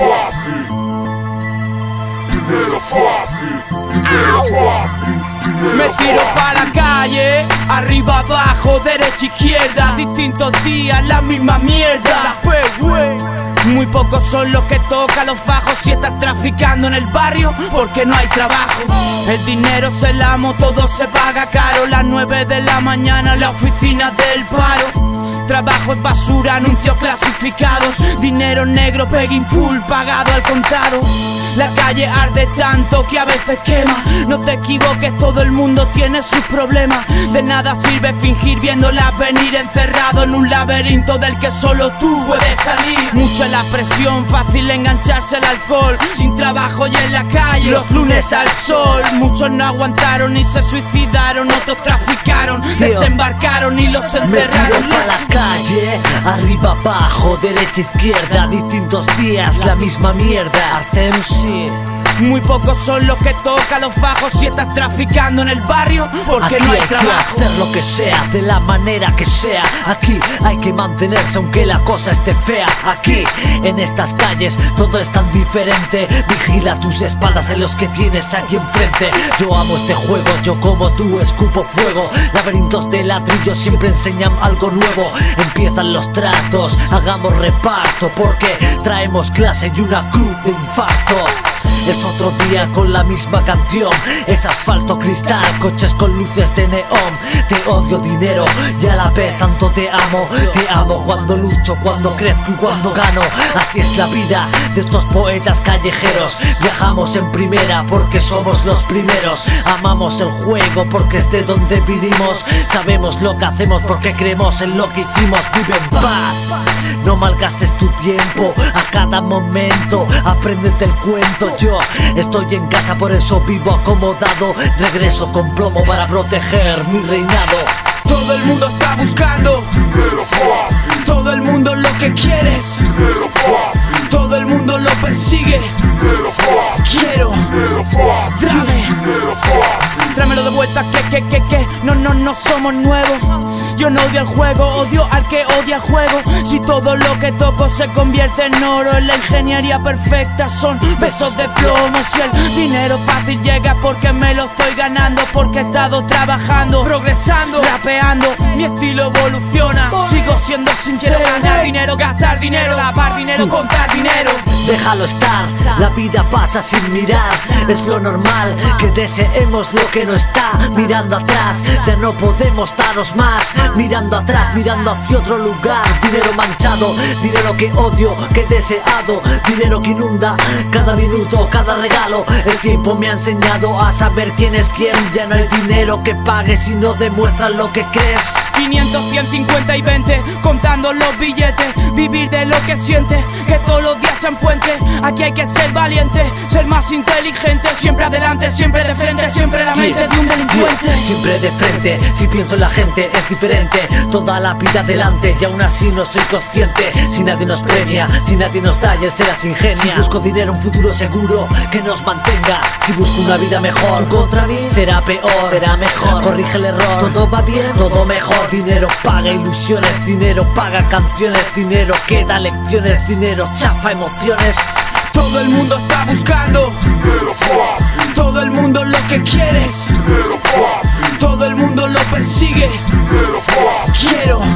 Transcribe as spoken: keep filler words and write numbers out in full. facile, dinero facile, dinero facile. Me tiro para la calle, arriba, abajo, derecha, izquierda, distintos días, la misma mierda. Muy pocos son los que tocan los fajos. Si estás traficando en el barrio, porque no hay trabajo. El dinero se el amo, todo se paga caro. Las nueve de la mañana, la oficina del paro. Trabajos basura, anuncios clasificados, dinero negro, pegging full, pagado al contado. La calle arde tanto que a veces quema. No te equivoques, todo el mundo tiene sus problemas. De nada sirve fingir viéndola venir, encerrado en un laberinto del que solo tú puedes salir. Mucha la presión, fácil engancharse al alcohol, sin trabajo y en la calle, los lunes al sol. Muchos no aguantaron y se suicidaron, otros traficaron, desembarcaron y los enterraron. Para la calle, arriba, abajo, derecha, izquierda, distintos días, la misma mierda. Artems. Muy pocos son los que tocan los fajos. Si estás traficando en el barrio, porque aquí no hay, hay trabajo. Que hacer lo que sea, de la manera que sea. Aquí hay que mantenerse aunque la cosa esté fea. Aquí, en estas calles, todo es tan diferente. Vigila tus espaldas en los que tienes aquí enfrente. Yo amo este juego, yo como tú escupo fuego. Laberintos de ladrillo siempre enseñan algo nuevo. Empiezan los tratos, hagamos reparto, porque traemos clase y una cruz de infarto. Es otro día con la misma canción. Es asfalto, cristal, coches con luces de neón. Te odio dinero y a la vez tanto te amo. Te amo cuando lucho, cuando crezco y cuando gano. Así es la vida de estos poetas callejeros. Viajamos en primera porque somos los primeros. Amamos el juego porque es de donde vinimos. Sabemos lo que hacemos porque creemos en lo que hicimos. Vive en paz, no malgastes tu tiempo. A cada momento apréndete el cuento. Yo estoy en casa, por eso vivo acomodado. Regreso con plomo para proteger mi reinado. Todo el mundo está buscando dinero fácil. Todo el mundo lo que quieres, dinero fácil. Todo el mundo lo persigue, dinero fácil. Quiero dinero fácil. Dame dinero fácil. Tráemelo de vuelta, que, que, que, que no, no, no somos nuevos. Yo no odio el juego, odio al que odia el juego. Si todo lo que toco se convierte en oro, en la ingeniería perfecta son besos de plomo. Si el dinero fácil llega porque me lo estoy ganando, porque he estado trabajando, progresando, rapeando, mi estilo evoluciona. Sigo siendo sincero, ganar dinero, gastar dinero, lavar dinero, contar dinero. Déjalo estar, la vida pasa sin mirar. Es lo normal que deseemos lo que no está. Mirando atrás, ya no podemos daros más. Mirando atrás, mirando hacia otro lugar. Dinero manchado, dinero que odio, que he deseado. Dinero que inunda cada minuto, cada regalo. El tiempo me ha enseñado a saber quién es quién. Ya no hay dinero que pague si no demuestras lo que crees. Quinientos, cien, cincuenta y veinte, contando los billetes. Vivir de lo que sientes, que todos los días sean puentes. Aquí hay que ser valiente, ser más inteligente. Siempre adelante, siempre de frente, siempre la mente de un delincuente. Siempre de frente, si pienso en la gente es diferente. Toda la vida adelante y aún así no soy consciente. Si nadie nos premia, si nadie nos da y él se las ingenia. Si busco dinero, un futuro seguro que nos mantenga. Si busco una vida mejor, contra mí será peor, será mejor. Corrige el error, todo va bien, todo mejor. Dinero paga ilusiones, dinero paga canciones, dinero que da lecciones, dinero chafa emociones. Todo el mundo está buscando dinero fácil. Todo el mundo lo que quieres, dinero fácil. Todo el mundo lo persigue, dinero fácil. Quiero